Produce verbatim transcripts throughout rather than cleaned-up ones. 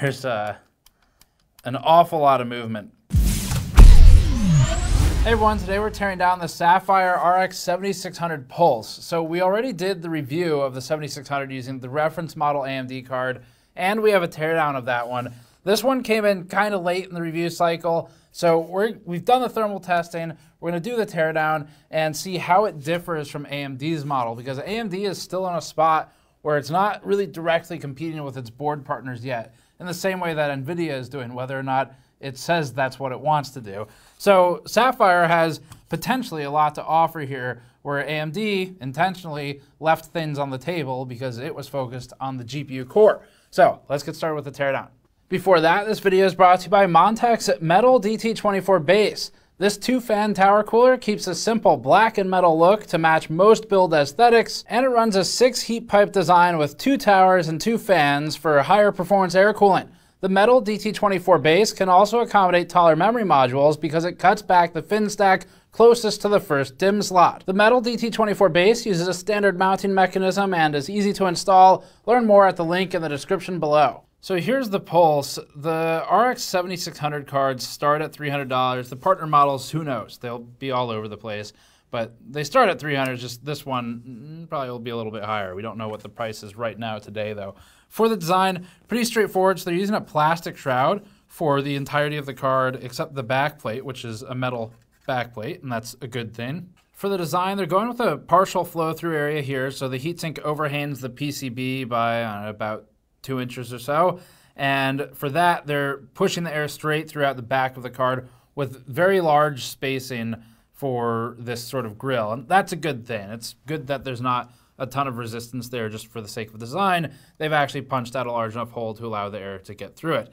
there's a, an awful lot of movement. Hey everyone, today we're tearing down the Sapphire R X seventy-six hundred Pulse. So we already did the review of the seventy-six hundred using the reference model A M D card, and we have a teardown of that one. This one came in kind of late in the review cycle, so we're, we've done the thermal testing, we're going to do the teardown and see how it differs from A M D's model, because A M D is still on a spot where it's not really directly competing with its board partners yet, in the same way that Nvidia is doing, whether or not it says that's what it wants to do. So Sapphire has potentially a lot to offer here, where A M D intentionally left things on the table because it was focused on the G P U core. So let's get started with the teardown. Before that, this video is brought to you by Montech's Metal D T twenty-four Base. This two-fan tower cooler keeps a simple black and metal look to match most build aesthetics, and it runs a six heat pipe design with two towers and two fans for higher performance air cooling. The Metal D T twenty-four Base can also accommodate taller memory modules because it cuts back the fin stack closest to the first DIMM slot. The Metal D T twenty-four Base uses a standard mounting mechanism and is easy to install. Learn more at the link in the description below. So here's the Pulse. The R X seventy-six hundred cards start at three hundred dollars. The partner models, who knows? They'll be all over the place. But they start at three hundred dollars, just this one probably will be a little bit higher. We don't know what the price is right now today, though. For the design, pretty straightforward. So they're using a plastic shroud for the entirety of the card, except the back plate, which is a metal back plate, and that's a good thing. For the design, they're going with a partial flow-through area here, so the heatsink overhangs the P C B by I don't know, about two inches or so. And for that, they're pushing the air straight throughout the back of the card with very large spacing for this sort of grill, and that's a good thing. It's good that there's not a ton of resistance there just for the sake of design. They've actually punched out a large enough hole to allow the air to get through it.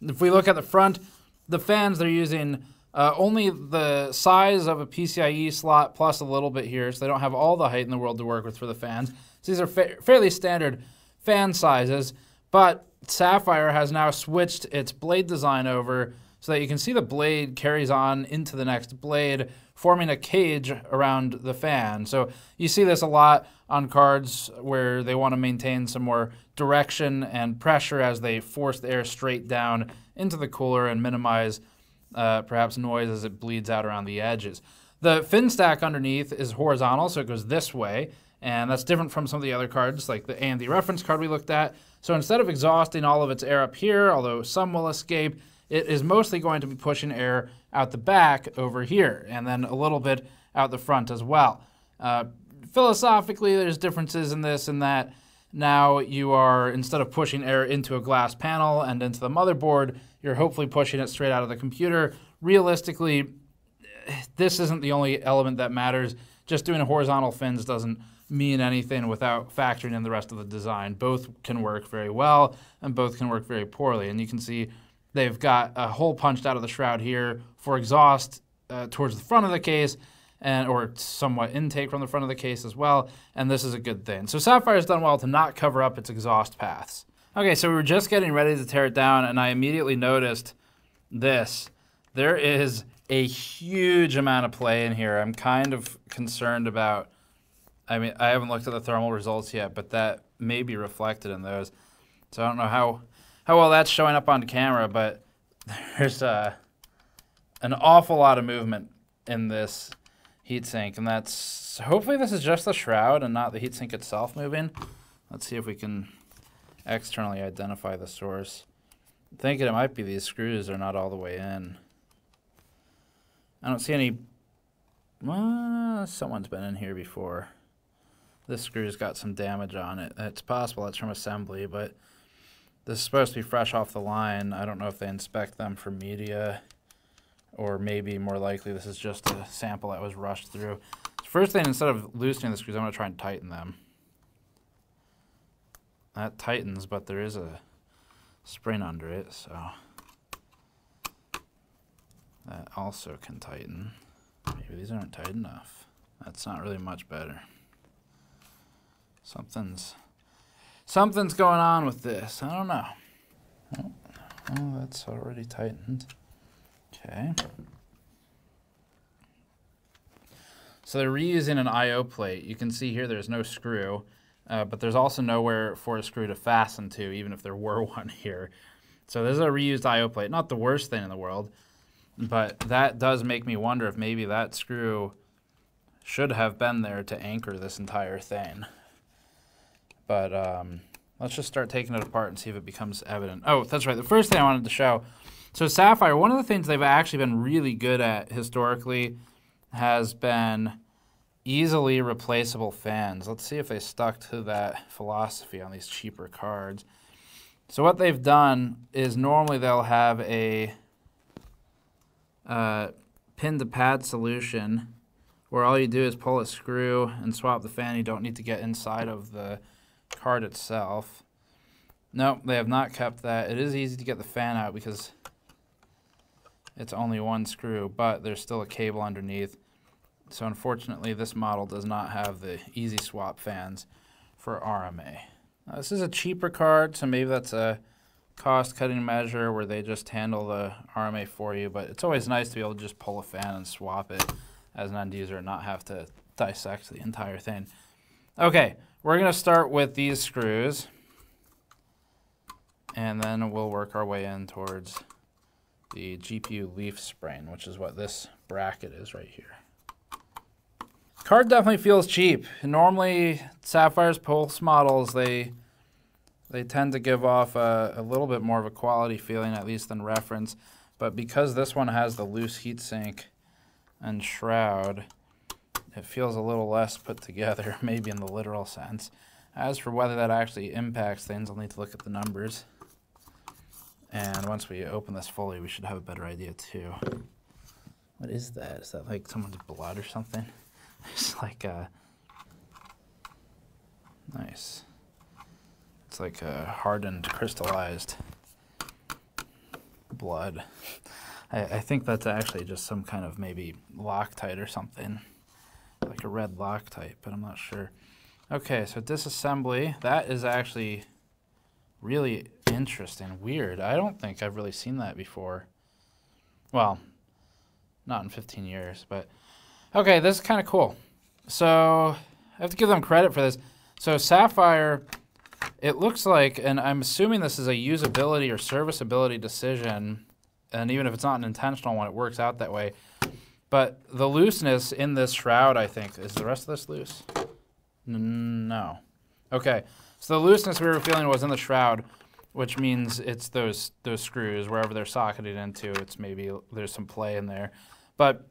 If we look at the front, the fans they're using uh, only the size of a P C I E slot plus a little bit here, so they don't have all the height in the world to work with for the fans. So these are fa fairly standard fan sizes, but Sapphire has now switched its blade design over so that you can see the blade carries on into the next blade, forming a cage around the fan. So you see this a lot on cards where they want to maintain some more direction and pressure as they force the air straight down into the cooler and minimize uh, perhaps noise as it bleeds out around the edges. The fin stack underneath is horizontal, so it goes this way, and that's different from some of the other cards like the A M D reference card we looked at. So instead of exhausting all of its air up here, although some will escape, it is mostly going to be pushing air out the back over here, and then a little bit out the front as well. Uh, philosophically, there's differences in this and that. Now you are, instead of pushing air into a glass panel and into the motherboard, you're hopefully pushing it straight out of the computer. Realistically, this isn't the only element that matters. Just doing horizontal fins doesn't mean anything without factoring in the rest of the design. Both can work very well, and both can work very poorly, and you can see they've got a hole punched out of the shroud here for exhaust uh, towards the front of the case, and or somewhat intake from the front of the case as well, and this is a good thing. So Sapphire's done well to not cover up its exhaust paths. Okay, so we were just getting ready to tear it down, and I immediately noticed this. There is a huge amount of play in here. I'm kind of concerned about, I mean, I haven't looked at the thermal results yet, but that may be reflected in those. So I don't know how How well that's showing up on camera, but there's uh, an awful lot of movement in this heatsink, and that's, hopefully this is just the shroud and not the heatsink itself moving. Let's see if we can externally identify the source. I'm thinking it might be these screws are not all the way in. I don't see any, well, someone's been in here before. This screw's got some damage on it. It's possible it's from assembly, but this is supposed to be fresh off the line. I don't know if they inspect them for media, or maybe more likely this is just a sample that was rushed through. First thing, instead of loosening the screws, I'm going to try and tighten them. That tightens, but there is a spring under it, so that also can tighten. Maybe these aren't tight enough. That's not really much better. Something's... Something's going on with this. I don't know. Oh, oh, that's already tightened. Okay. So they're reusing an I O plate. You can see here there's no screw, Uh, but there's also nowhere for a screw to fasten to, even if there were one here. So this is a reused I O plate. Not the worst thing in the world, but that does make me wonder if maybe that screw should have been there to anchor this entire thing. But um, let's just start taking it apart and see if it becomes evident. Oh, that's right. The first thing I wanted to show. So Sapphire, one of the things they've actually been really good at historically has been easily replaceable fans. Let's see if they stuck to that philosophy on these cheaper cards. So what they've done is normally they'll have a uh, pin-to-pad solution where all you do is pull a screw and swap the fan. You don't need to get inside of the card itself. Nope, they have not kept that. It is easy to get the fan out because it's only one screw, but there's still a cable underneath. So unfortunately, this model does not have the easy swap fans for R M A. Now, this is a cheaper card, so maybe that's a cost-cutting measure where they just handle the R M A for you, but it's always nice to be able to just pull a fan and swap it as an end user and not have to dissect the entire thing. Okay, we're gonna start with these screws, and then we'll work our way in towards the G P U leaf spring, which is what this bracket is right here. Card definitely feels cheap. Normally, Sapphire's Pulse models, they they tend to give off a, a little bit more of a quality feeling, at least than reference. But because this one has the loose heatsink and shroud, it feels a little less put together, maybe in the literal sense. As for whether that actually impacts things, I'll need to look at the numbers. And once we open this fully, we should have a better idea too. What is that? Is that like someone's blood or something? It's like a, nice, it's like a hardened, crystallized blood. I, I think that's actually just some kind of maybe Loctite or something, like a red Loctite, but I'm not sure. Okay, so disassembly, that is actually really interesting, weird. I don't think I've really seen that before. Well, not in fifteen years, but... Okay, this is kind of cool. So I have to give them credit for this. So Sapphire, it looks like, and I'm assuming this is a usability or serviceability decision, and even if it's not an intentional one, it works out that way. But the looseness in this shroud, I think, is the rest of this loose? No. Okay, so the looseness we were feeling was in the shroud, which means it's those, those screws, wherever they're socketed into, it's maybe there's some play in there. But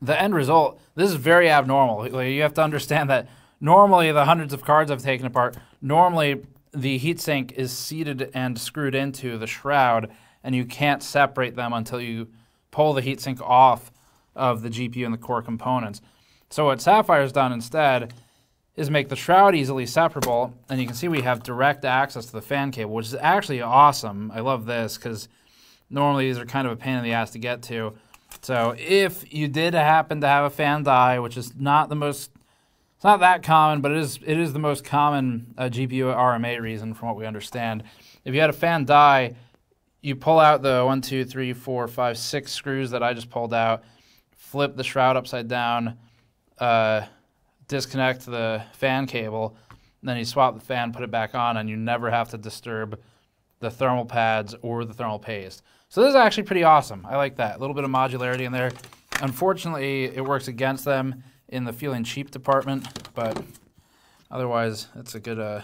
the end result, this is very abnormal. Like, you have to understand that normally the hundreds of cards I've taken apart, normally the heatsink is seated and screwed into the shroud, and you can't separate them until you pull the heatsink off of the G P U and the core components. So what Sapphire's done instead is make the shroud easily separable, and you can see we have direct access to the fan cable, which is actually awesome. I love this because normally these are kind of a pain in the ass to get to. So if you did happen to have a fan die, which is not the most, it's not that common, but it is it is the most common uh, G P U R M A reason from what we understand. If you had a fan die, you pull out the one, two, three, four, five, six screws that I just pulled out, flip the shroud upside down, uh, disconnect the fan cable, and then you swap the fan, put it back on, and you never have to disturb the thermal pads or the thermal paste. So this is actually pretty awesome. I like that. A little bit of modularity in there. Unfortunately, it works against them in the feeling cheap department, but otherwise, it's a good, uh,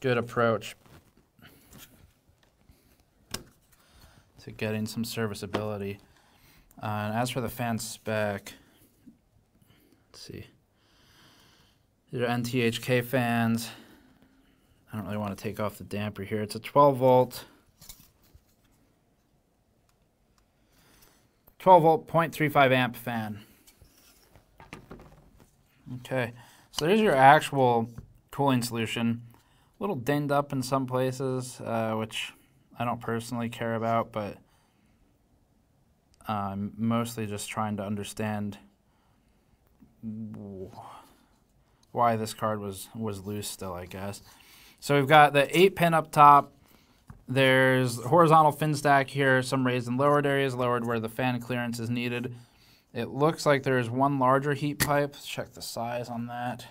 good approach to getting some serviceability. Uh, and as for the fan spec, let's see. These are N T H K fans. I don't really want to take off the damper here. It's a twelve volt. twelve volt zero point three five amp fan. Okay, so there's your actual cooling solution. A little dinged up in some places, uh, which I don't personally care about, but I'm mostly just trying to understand why this card was, was loose still, I guess. So we've got the eight pin up top. There's horizontal fin stack here, some raised and lowered areas, lowered where the fan clearance is needed. It looks like there's one larger heat pipe. Let's check the size on that.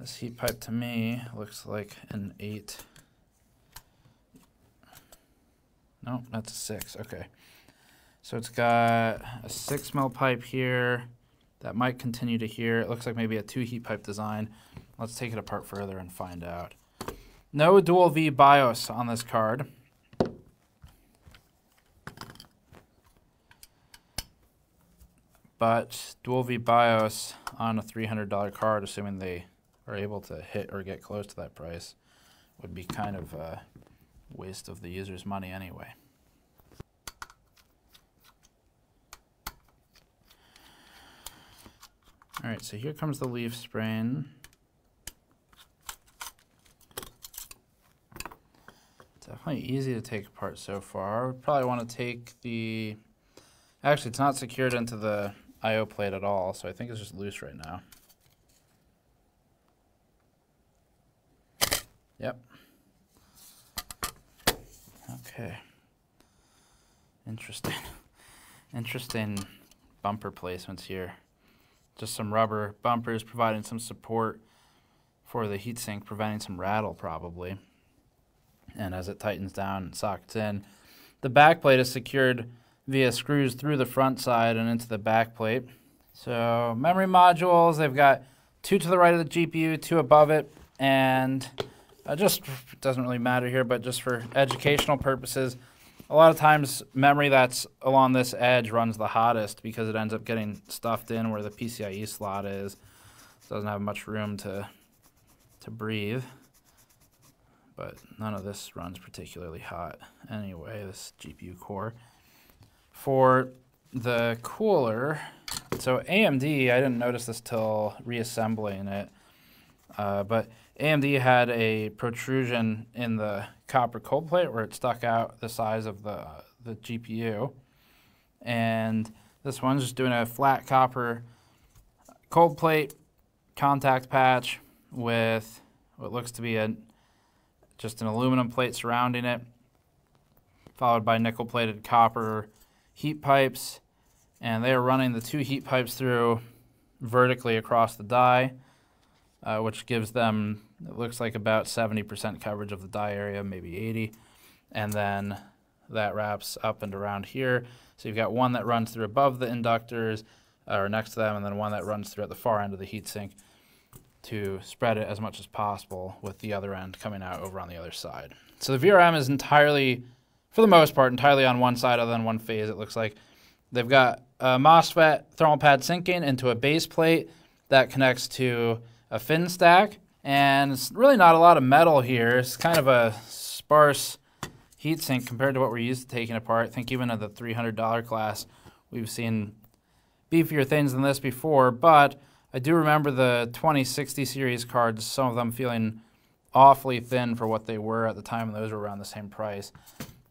This heat pipe to me looks like an eight. Nope, that's a six. Okay. So it's got a six mil pipe here that might continue to here. It looks like maybe a two heat pipe design. Let's take it apart further and find out. No dual V BIOS on this card. But dual V BIOS on a three hundred dollar card, assuming they are able to hit or get close to that price, would be kind of a waste of the user's money anyway. All right, so here comes the leaf spring. Definitely easy to take apart so far. Probably want to take the, actually it's not secured into the I O plate at all, so I think it's just loose right now. Yep. Okay. Interesting. Interesting bumper placements here. Just some rubber bumpers providing some support for the heatsink, preventing some rattle probably. And as it tightens down and sockets in, the back plate is secured via screws through the front side and into the back plate. So memory modules, they've got two to the right of the G P U, two above it, and it just doesn't really matter here, but just for educational purposes, a lot of times memory that's along this edge runs the hottest because it ends up getting stuffed in where the P C I E slot is. It doesn't have much room to, to breathe, but none of this runs particularly hot anyway, this G P U core. For the cooler, so A M D, I didn't notice this till reassembling it, uh, but A M D had a protrusion in the copper cold plate where it stuck out the size of the, the G P U. And this one's just doing a flat copper cold plate contact patch with what looks to be a, just an aluminum plate surrounding it, followed by nickel plated copper heat pipes. And they are running the two heat pipes through vertically across the die, Uh, which gives them, it looks like about seventy percent coverage of the die area, maybe eighty. And then that wraps up and around here. So you've got one that runs through above the inductors, uh, or next to them, and then one that runs through at the far end of the heatsink to spread it as much as possible, with the other end coming out over on the other side. So the V R M is entirely, for the most part, entirely on one side other than one phase, it looks like. They've got a MOSFET thermal pad sinking into a base plate that connects to a fin stack, and it's really not a lot of metal here. It's kind of a sparse heatsink compared to what we're used to taking apart. I think even at the three hundred dollar class, we've seen beefier things than this before, but I do remember the twenty sixty series cards, some of them feeling awfully thin for what they were at the time, and those were around the same price.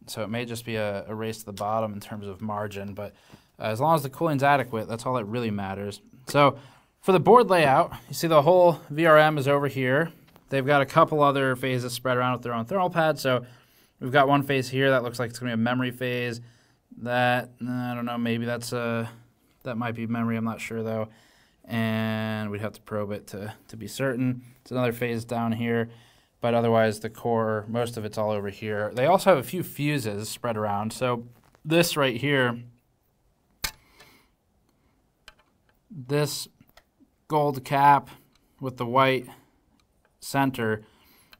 So it may just be a, a race to the bottom in terms of margin, but uh, as long as the cooling's adequate, that's all that really matters. So for the board layout, you see the whole V R M is over here. They've got a couple other phases spread around with their own thermal pad. So we've got one phase here that looks like it's going to be a memory phase. That, I don't know, maybe that's a, that might be memory, I'm not sure though. And we'd have to probe it to, to be certain. It's another phase down here, but otherwise the core, most of it's all over here. They also have a few fuses spread around. So this right here, this gold cap with the white center,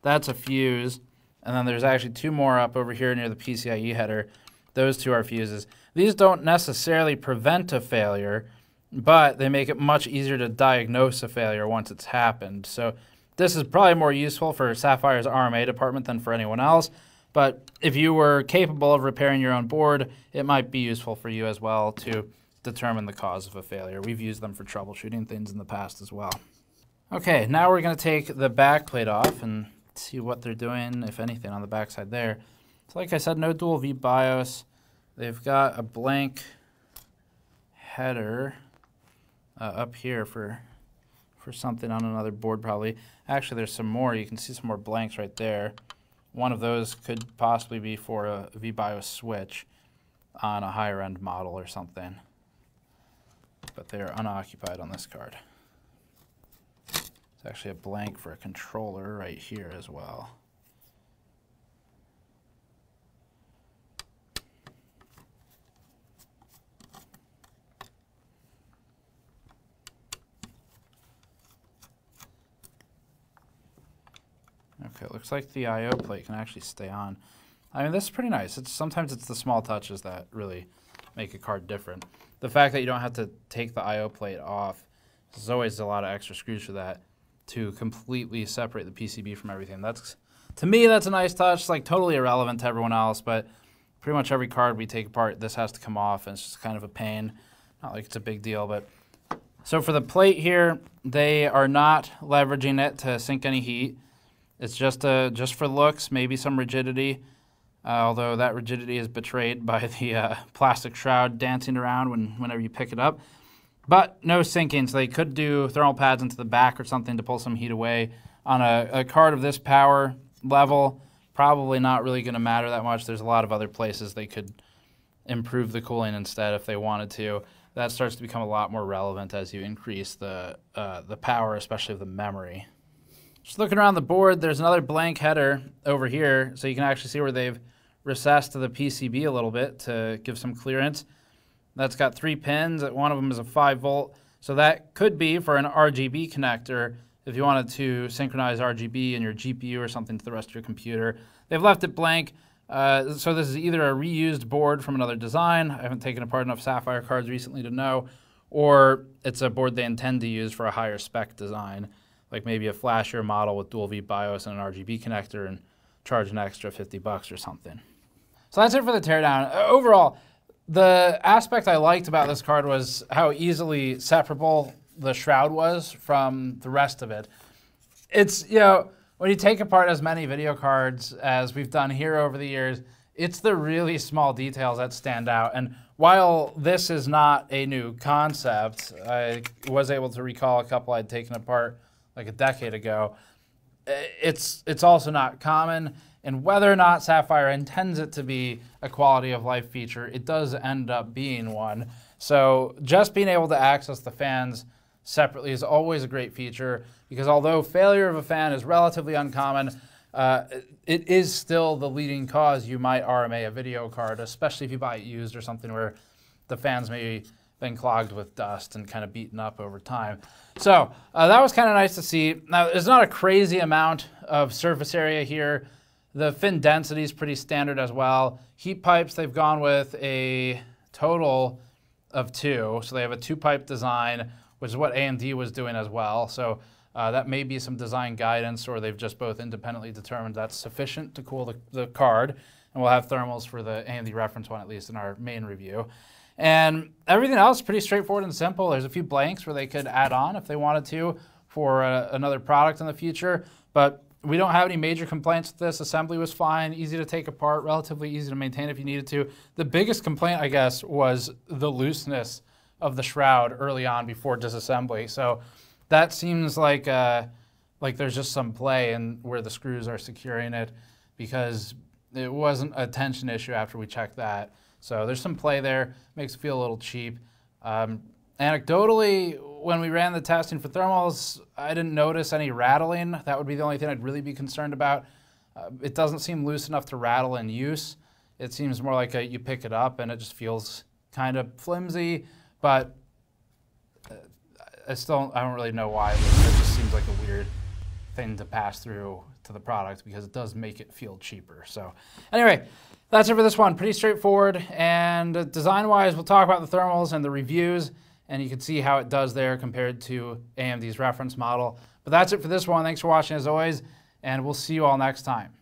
that's a fuse. And then there's actually two more up over here near the P C I E header. Those two are fuses. These don't necessarily prevent a failure, but they make it much easier to diagnose a failure once it's happened. So this is probably more useful for Sapphire's R M A department than for anyone else. But if you were capable of repairing your own board, it might be useful for you as well to determine the cause of a failure. We've used them for troubleshooting things in the past as well. Okay, now we're going to take the back plate off and see what they're doing, if anything, on the back side there. So like I said, no dual V BIOS. They've got a blank header uh, up here for, for something on another board probably. Actually, there's some more. You can see some more blanks right there. One of those could possibly be for a V BIOS switch on a higher-end model or something. But they are unoccupied on this card. It's actually a blank for a controller right here as well. Okay, it looks like the I O plate can actually stay on. I mean, this is pretty nice. It's sometimes it's the small touches that really make a card different. The fact that you don't have to take the I O plate off, there's always a lot of extra screws for that to completely separate the P C B from everything. That's, to me, that's a nice touch. It's like totally irrelevant to everyone else, but pretty much every card we take apart, this has to come off, and it's just kind of a pain. Not like it's a big deal, but. So for the plate here, they are not leveraging it to sink any heat. It's just a, just for looks, maybe some rigidity, uh, although that rigidity is betrayed by the uh, plastic shroud dancing around when, whenever you pick it up. But no sinking, so they could do thermal pads into the back or something to pull some heat away. On a, a card of this power level, probably not really going to matter that much. There's a lot of other places they could improve the cooling instead if they wanted to. That starts to become a lot more relevant as you increase the, uh, the power, especially of the memory. Just looking around the board, there's another blank header over here, so you can actually see where they've recessed to the P C B a little bit to give some clearance. That's got three pins. One of them is a five volt, so that could be for an R G B connector if you wanted to synchronize R G B in your G P U or something to the rest of your computer. They've left it blank, uh, so this is either a reused board from another design. I haven't taken apart enough Sapphire cards recently to know, or it's a board they intend to use for a higher spec design, like maybe a flashier model with dual V BIOS and an R G B connector and charge an extra fifty bucks or something. So that's it for the teardown. Overall, the aspect I liked about this card was how easily separable the shroud was from the rest of it. It's, you know, when you take apart as many video cards as we've done here over the years, it's the really small details that stand out. And while this is not a new concept, I was able to recall a couple I'd taken apart like a decade ago. It's, it's also not common, and whether or not Sapphire intends it to be a quality of life feature, it does end up being one. So just being able to access the fans separately is always a great feature, because although failure of a fan is relatively uncommon, uh, it is still the leading cause you might R M A a video card, especially if you buy it used or something where the fans may been clogged with dust and kind of beaten up over time. So uh, that was kind of nice to see. Now, there's not a crazy amount of surface area here. The fin density is pretty standard as well. Heat pipes, they've gone with a total of two. So they have a two-pipe design, which is what A M D was doing as well. So uh, that may be some design guidance, or they've just both independently determined that's sufficient to cool the, the card. And we'll have thermals for the A M D reference one, at least in our main review. And everything else is pretty straightforward and simple. There's a few blanks where they could add on if they wanted to for uh, another product in the future. But we don't have any major complaints with this. Assembly was fine, easy to take apart, relatively easy to maintain if you needed to. The biggest complaint, I guess, was the looseness of the shroud early on before disassembly. So that seems like, uh, like there's just some play in where the screws are securing it, because it wasn't a tension issue after we checked that. So there's some play there, makes it feel a little cheap. Um, anecdotally, when we ran the testing for thermals, I didn't notice any rattling. That would be the only thing I'd really be concerned about. Uh, it doesn't seem loose enough to rattle in use. It seems more like a, you pick it up and it just feels kind of flimsy, but I still I don't really know why. It just seems like a weird thing to pass through to the product, because it does make it feel cheaper. So anyway, that's it for this one. Pretty straightforward, and design-wise, we'll talk about the thermals and the reviews, and you can see how it does there compared to A M D's reference model. But that's it for this one. Thanks for watching as always, and we'll see you all next time.